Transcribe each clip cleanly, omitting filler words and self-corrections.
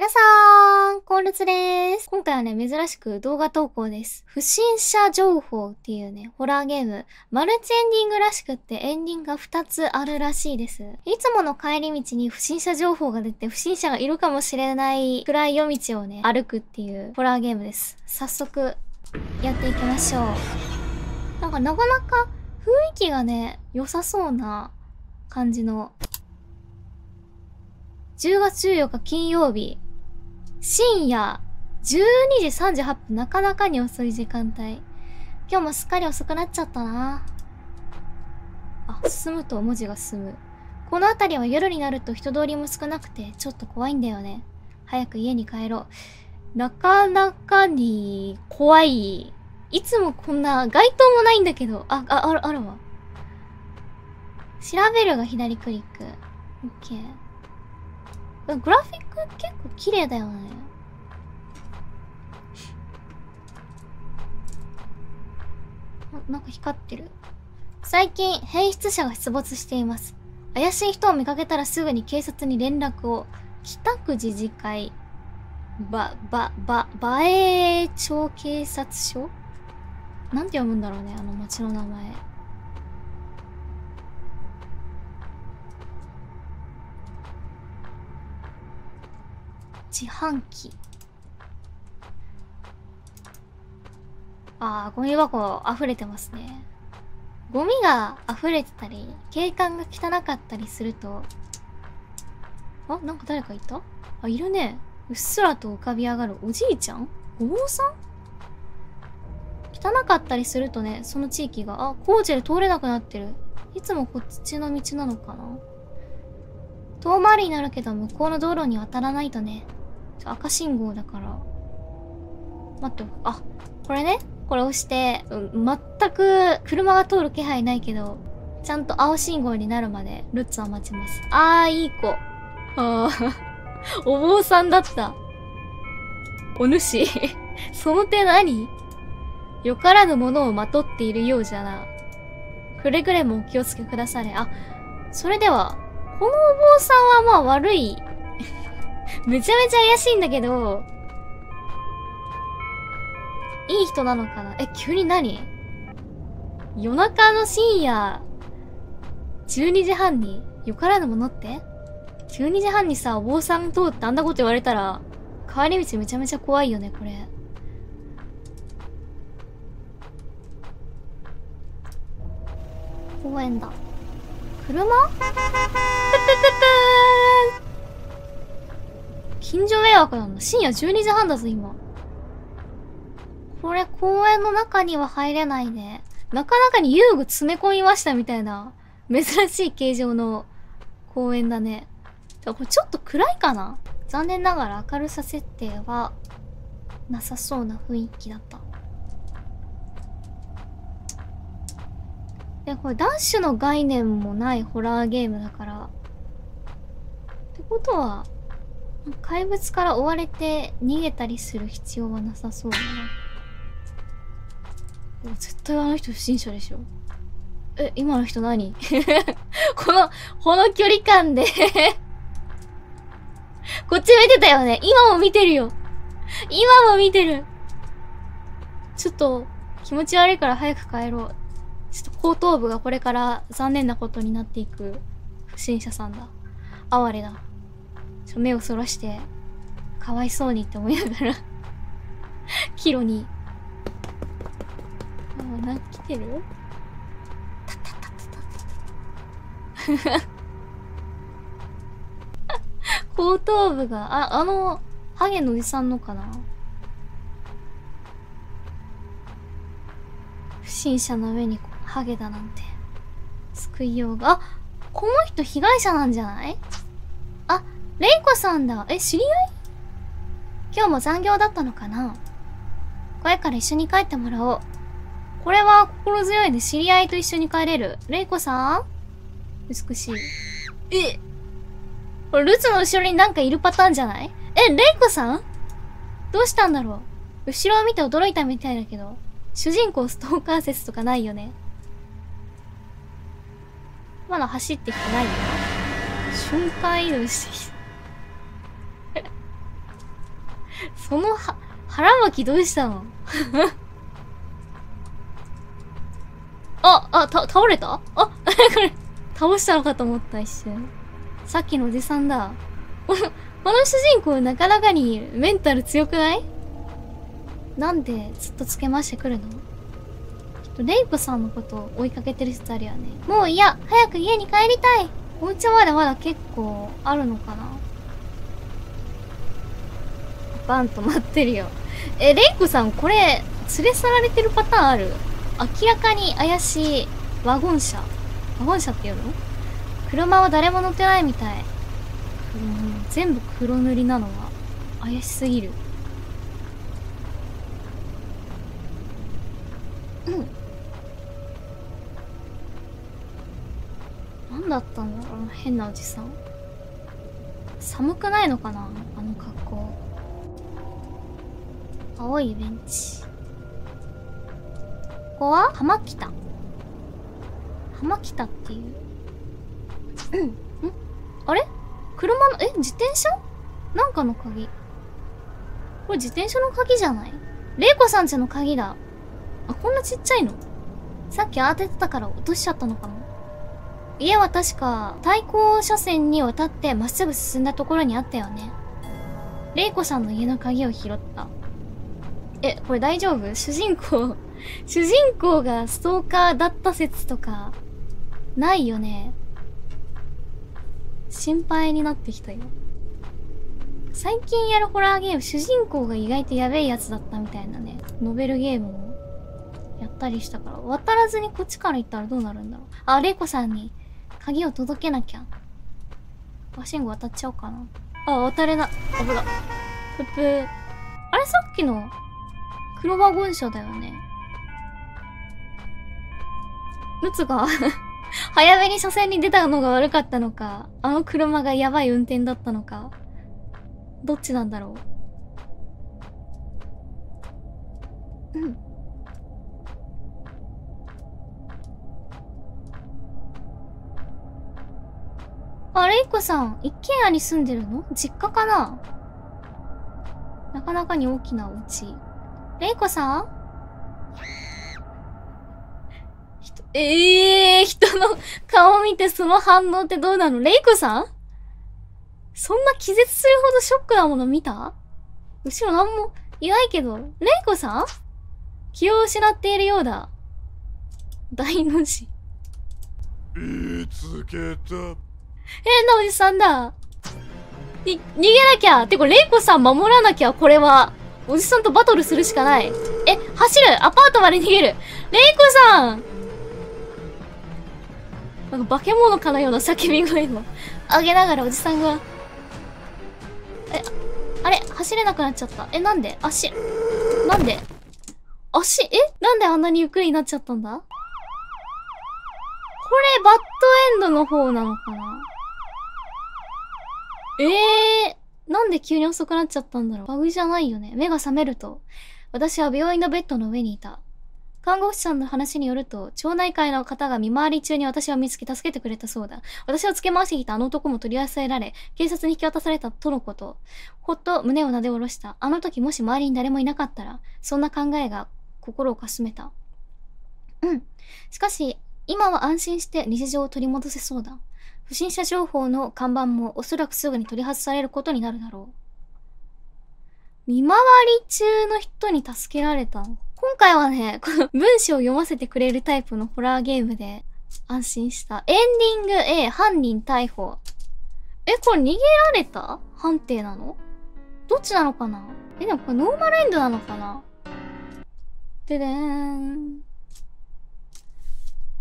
皆さん、コンルツです。今回はね、珍しく動画投稿です。不審者情報っていうね、ホラーゲーム。マルチエンディングらしくってエンディングが2つあるらしいです。いつもの帰り道に不審者情報が出て、不審者がいるかもしれないくらい夜道をね、歩くっていうホラーゲームです。早速、やっていきましょう。なんかなかなか雰囲気がね、良さそうな感じの。10月14日金曜日。深夜12時38分、なかなかに遅い時間帯。今日もすっかり遅くなっちゃったな。あ、進むと文字が進む。この辺りは夜になると人通りも少なくてちょっと怖いんだよね。早く家に帰ろう。なかなかに怖い。いつもこんな街灯もないんだけど。あるわ。調べるが左クリック。オッケー。グラフィック結構綺麗だよね。なんか光ってる。最近、変質者が出没しています。怪しい人を見かけたらすぐに警察に連絡を。北区自治会。映町警察署？なんて読むんだろうね、あの町の名前。自販機。ああ、ゴミ箱溢れてますね。ゴミが溢れてたり、景観が汚かったりすると、あ、なんか誰かいた？あ、いるね。うっすらと浮かび上がるおじいちゃん？お坊さん？汚かったりするとね、その地域が、あ、工事で通れなくなってる。いつもこっちの道なのかな？遠回りになるけど向こうの道路に渡らないとね。赤信号だから。待って、あ、これね。これ押して、全く車が通る気配ないけど、ちゃんと青信号になるまでルッツは待ちます。あー、いい子。あー、お坊さんだった。お主、その手何？よからぬものをまとっているようじゃな。くれぐれもお気をつけくだされ。あ、それでは、このお坊さんはまあ悪い。めちゃめちゃ怪しいんだけど、いい人なのかな？え、急に何？夜中の深夜、12時半に、よからぬものって？ 12 時半にさ、お坊さん通ってあんなこと言われたら、帰り道めちゃめちゃ怖いよね、これ。公園だ。車？近所迷惑なの。深夜12時半だぞ、今。これ、公園の中には入れないね。なかなかに遊具詰め込みましたみたいな、珍しい形状の公園だね。これちょっと暗いかな？残念ながら明るさ設定は、なさそうな雰囲気だった。で、これダッシュの概念もないホラーゲームだから。ってことは、怪物から追われて逃げたりする必要はなさそうだな。絶対あの人不審者でしょ。え、今の人何？この距離感で。こっち見てたよね。今も見てるよ。今も見てる。ちょっと気持ち悪いから早く帰ろう。ちょっと後頭部がこれから残念なことになっていく不審者さんだ。哀れだ。目をそらして、かわいそうにって思いながら、キロに。あ、なんか来てる？たたたたたたた。後頭部が、あの、ハゲのおじさんのかな？不審者の上にハゲだなんて、救いようが、あ、この人被害者なんじゃない？あ、レイコさんだ。え、知り合い？今日も残業だったのかな？怖いから一緒に帰ってもらおう。これは心強いね。知り合いと一緒に帰れる。レイコさん？美しい。え、これルツの後ろになんかいるパターンじゃない？え、レイコさん？どうしたんだろう。後ろを見て驚いたみたいだけど、主人公ストーカー説とかないよね。まだ走ってきてないよ。瞬間移動してきた。その腹巻きどうしたの？倒れた？これ、倒したのかと思った一瞬。さっきのおじさんだ。この主人公なかなかにメンタル強くない？なんでずっとつけ回してくるの？レイプさんのことを追いかけてる人あるよね。もう嫌！早く家に帰りたい！お家までまだ結構あるのかな？バンと待ってるよ。レイプさんこれ、連れ去られてるパターンある？明らかに怪しいワゴン車。ワゴン車っていうの？車は誰も乗ってないみたい。全部黒塗りなのは怪しすぎる。何だったんだろう、変なおじさん。寒くないのかな、あの格好。青いベンチ。ここは浜北。浜北っていう。んあれ車の、自転車なんかの鍵。これ自転車の鍵じゃない？玲子さんちの鍵だ。あ、こんなちっちゃいの？さっき慌ててたから落としちゃったのかも。家は確か対向車線に渡ってまっすぐ進んだところにあったよね。玲子さんの家の鍵を拾った。これ大丈夫？主人公がストーカーだった説とか、ないよね。心配になってきたよ。最近やるホラーゲーム、主人公が意外とやべえやつだったみたいなね。ノベルゲームをやったりしたから。渡らずにこっちから行ったらどうなるんだろう。あ、玲子さんに鍵を届けなきゃ。バシンゴ渡っちゃおうかな。あ、渡れな。危ない。プップー。あれさっきの黒ワゴン車だよね。ムツが早めに車線に出たのが悪かったのか、あの車がやばい運転だったのか、どっちなんだろう。あれ、いこさん一軒家に住んでるの？実家かな？なかなかに大きなお家。レイコさん？人の顔見てその反応ってどうなの？レイコさん？そんな気絶するほどショックなもの見た？後ろなんもいないけど、レイコさん？気を失っているようだ。大の字。見つけた。変なおじさんだ。逃げなきゃ！てか、レイコさん守らなきゃ、これは。おじさんとバトルするしかない。走る！アパートまで逃げる！レイコさん！なんか化け物かのような叫び声も上げながらおじさんが。あれ走れなくなっちゃった。なんで足。なんで足、なんであんなにゆっくりになっちゃったんだ？これ、バッドエンドの方なのかな？なんで急に遅くなっちゃったんだろう。バグじゃないよね。目が覚めると、私は病院のベッドの上にいた。看護師さんの話によると、町内会の方が見回り中に私を見つけ、助けてくれたそうだ。私をつけ回してきたあの男も取り押さえられ、警察に引き渡されたとのこと。ほっと胸をなで下ろした。あの時もし周りに誰もいなかったら、そんな考えが心をかすめた。しかし、今は安心して日常を取り戻せそうだ。不審者情報の看板もおそらくすぐに取り外されることになるだろう。見回り中の人に助けられた。今回はね、この文章を読ませてくれるタイプのホラーゲームで安心した。エンディング A、犯人逮捕。これ逃げられた？判定なの？どっちなのかな？でもこれノーマルエンドなのかな？ででーん。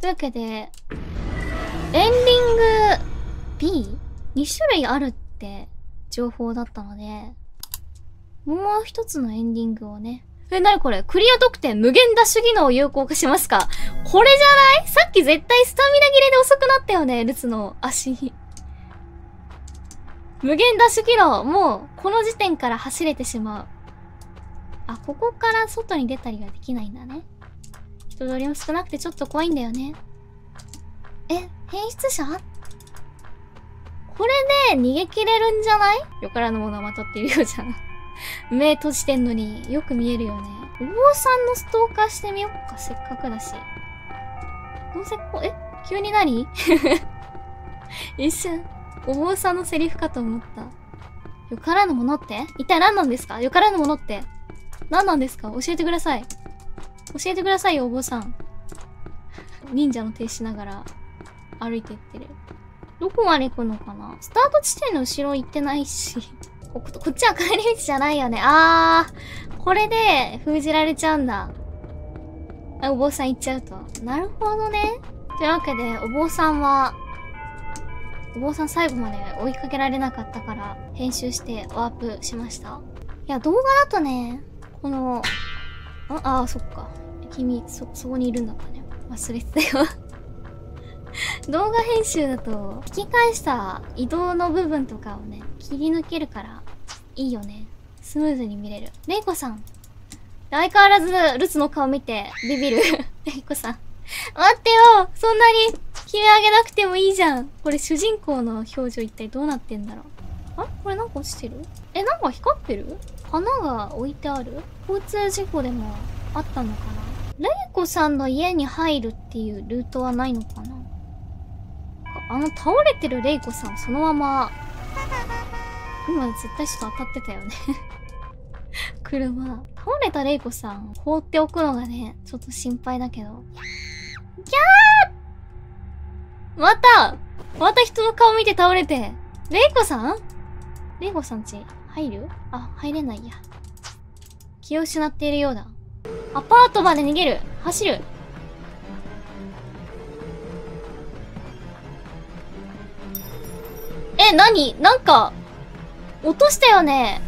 というわけで、エンディング B2 種類あるって情報だったので、もう一つのエンディングをね。なにこれ？クリア特典無限ダッシュ技能を有効化しますか？これじゃない？さっき絶対スタミナ切れで遅くなったよね、ルツの足。無限ダッシュ技能、もうこの時点から走れてしまう。あ、ここから外に出たりはできないんだね。人通りも少なくてちょっと怖いんだよね。変質者？これで逃げ切れるんじゃない？よからぬものをまとっているようじゃん。目閉じてんのによく見えるよね。お坊さんのストーカーしてみよっか、せっかくだし。どうせこ、え、急に何一瞬、お坊さんのセリフかと思った。よからぬものって一体何なんですか？よからぬものって何なんですか？教えてください。教えてくださいよ、お坊さん。忍者の手しながら歩いていってる。どこまで行くのかな？スタート地点の後ろ行ってないし。こっちは帰り道じゃないよね。あー、これで封じられちゃうんだ。お坊さん行っちゃうと。なるほどね。というわけで、お坊さん最後まで追いかけられなかったから、編集してワープしました。いや、動画だとね、この、ああ、そっか。君、そこにいるんだったね。忘れてたよ。動画編集だと、引き返した移動の部分とかをね、切り抜けるから、いいよね。スムーズに見れる。レイコさん。相変わらず、ルツの顔見て、ビビる。レイコさん。待ってよ、そんなに決め上げなくてもいいじゃん。これ主人公の表情一体どうなってんだろう。あ、これなんか落ちてる？え、なんか光ってる？花が置いてある？交通事故でもあったのかな？レイコさんの家に入るっていうルートはないのかな？あの倒れてるレイコさんそのまま、今絶対ちょっと当たってたよね。車。倒れたレイコさん放っておくのがね、ちょっと心配だけど。キャー！また人の顔見て倒れて。レイコさんち入る？あ、入れないや。気を失っているようだ。アパートまで逃げる！走る！え、なんか、落としたよね。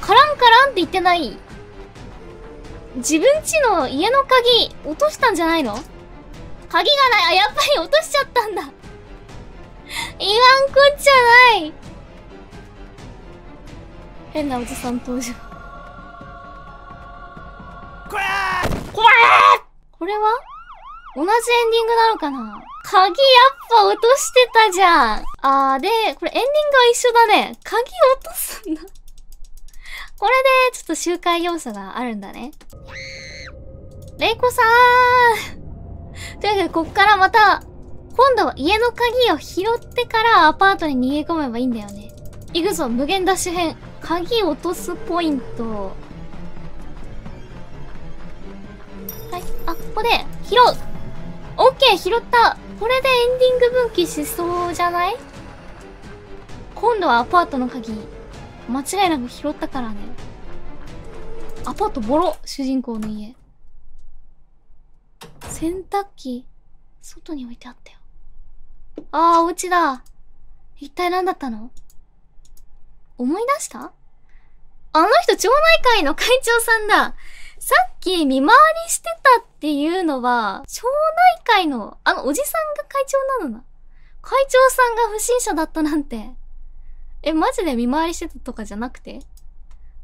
カランって言ってない？自分家の家の鍵、落としたんじゃないの？鍵がない。あ、やっぱり落としちゃったんだ。言わんこっちゃない。変なおじさん登場。これは同じエンディングなのかな？鍵やっぱ落としてたじゃん。あー、で、これエンディングは一緒だね。鍵落とすんだ。これで、ちょっと周回要素があるんだね。レイコさーん！というわけで、こっからまた、今度は家の鍵を拾ってからアパートに逃げ込めばいいんだよね。行くぞ、無限ダッシュ編。鍵落とすポイント。はい、あ、ここで、拾う！オッケー、拾った！これでエンディング分岐しそうじゃない？今度はアパートの鍵。間違いなく拾ったからね。アパートボロ、主人公の家。洗濯機、外に置いてあったよ。あー、お家だ。一体何だったの？思い出した？あの人、町内会の会長さんだ。さっき見回りしてたっていうのは、町内会の、あのおじさんが会長なのだ。会長さんが不審者だったなんて。え、マジで見回りしてたとかじゃなくて？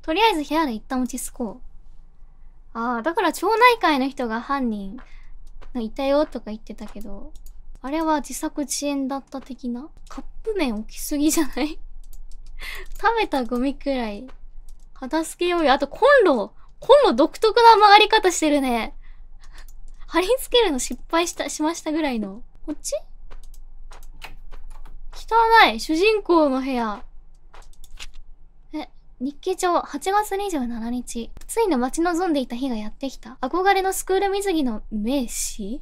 とりあえず部屋で一旦落ち着こう。ああ、だから町内会の人が犯人いたよとか言ってたけど、あれは自作自演だった的な？カップ麺置きすぎじゃない食べたゴミくらい、片付けようよ。あとコンロ独特な曲がり方してるね。貼り付けるの失敗しましたぐらいの。こっち？汚い主人公の部屋。え、日記帳8月27日。ついに待ち望んでいた日がやってきた。憧れのスクール水着の名士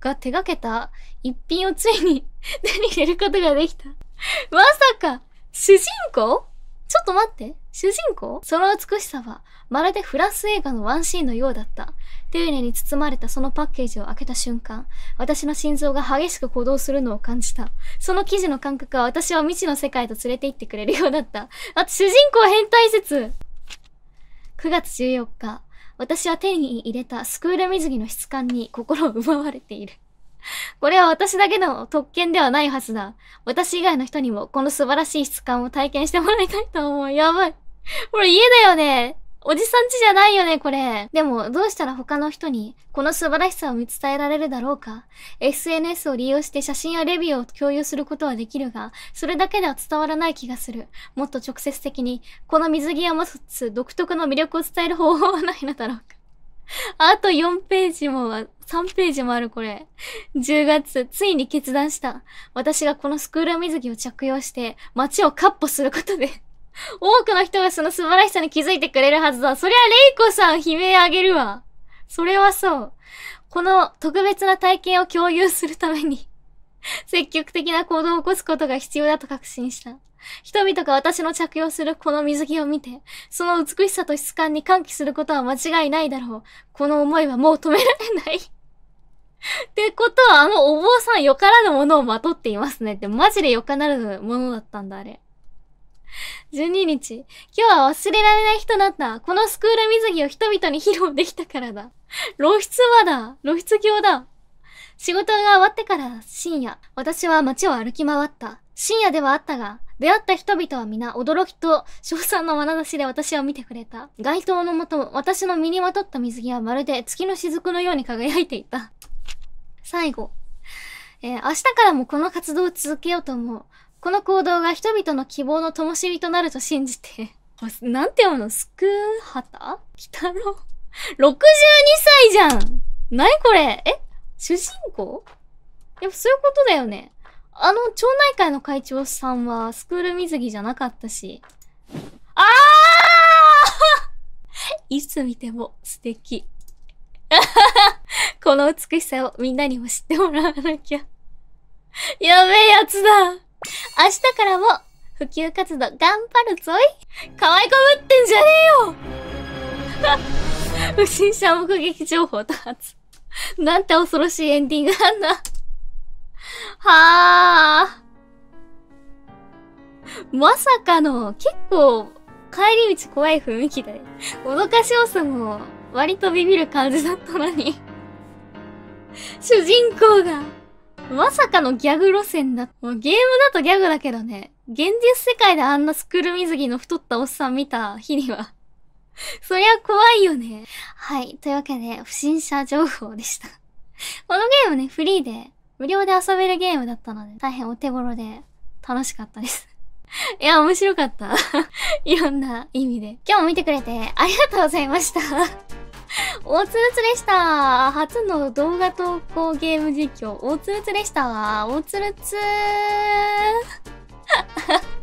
が手掛けた一品をついに手に入れることができた。まさか、主人公？ちょっと待って。主人公？その美しさは、まるでフランス映画のワンシーンのようだった。丁寧に包まれたそのパッケージを開けた瞬間、私の心臓が激しく鼓動するのを感じた。その生地の感覚は私を未知の世界と連れて行ってくれるようだった。あと、主人公変態説 !9 月14日、私は手に入れたスクール水着の質感に心を奪われている。これは私だけの特権ではないはずだ。私以外の人にもこの素晴らしい質感を体験してもらいたいと思う。やばい。これ家だよね。おじさん家じゃないよね、これ。でも、どうしたら他の人に、この素晴らしさを見伝えられるだろうか。SNS を利用して写真やレビューを共有することはできるが、それだけでは伝わらない気がする。もっと直接的に、この水着を持つ独特の魅力を伝える方法はないのだろうか。あと4ページも、3ページもある、これ。10月、ついに決断した。私がこのスクール水着を着用して、街を闊歩することで。多くの人がその素晴らしさに気づいてくれるはずだ。そりゃ、レイコさん悲鳴あげるわ。それはそう。この特別な体験を共有するために、積極的な行動を起こすことが必要だと確信した。人々が私の着用するこの水着を見て、その美しさと質感に歓喜することは間違いないだろう。この思いはもう止められない。ってことは、あのお坊さんよからぬものをまとっていますねって、マジでよからぬものだったんだ、あれ。12日。今日は忘れられない人だった。このスクール水着を人々に披露できたからだ。露出魔だ。露出狂だ。仕事が終わってから深夜。私は街を歩き回った。深夜ではあったが、出会った人々は皆驚きと称賛の眼差しで私を見てくれた。街灯の下、私の身にまとった水着はまるで月の雫のように輝いていた。最後。明日からもこの活動を続けようと思う。この行動が人々の希望の灯火となると信じて。なんて読むの？スクーハタ？北郎？62歳じゃん！なにこれ？え？主人公？やっぱそういうことだよね。あの、町内会の会長さんはスクール水着じゃなかったし。あーいつ見ても素敵。この美しさをみんなにも知ってもらわなきゃ。やべえやつだ。明日からも普及活動頑張るぞい。可愛いこぶってんじゃねえよ。不審者目撃情報多発。なんて恐ろしいエンディングなんだ。はぁ。まさかの、結構帰り道怖い雰囲気だね。脅かし要素も割とビビる感じだったのに。主人公が。まさかのギャグ路線だ。もうゲームだとギャグだけどね。現実世界であんなスクール水着の太ったおっさん見た日には。そりゃ怖いよね。はい。というわけで、不審者情報でした。このゲームね、フリーで、無料で遊べるゲームだったので、大変お手頃で、楽しかったです。いや、面白かった。いろんな意味で。今日も見てくれて、ありがとうございました。大つるつでした。初の動画投稿ゲーム実況。大つるつでした。大つるつー。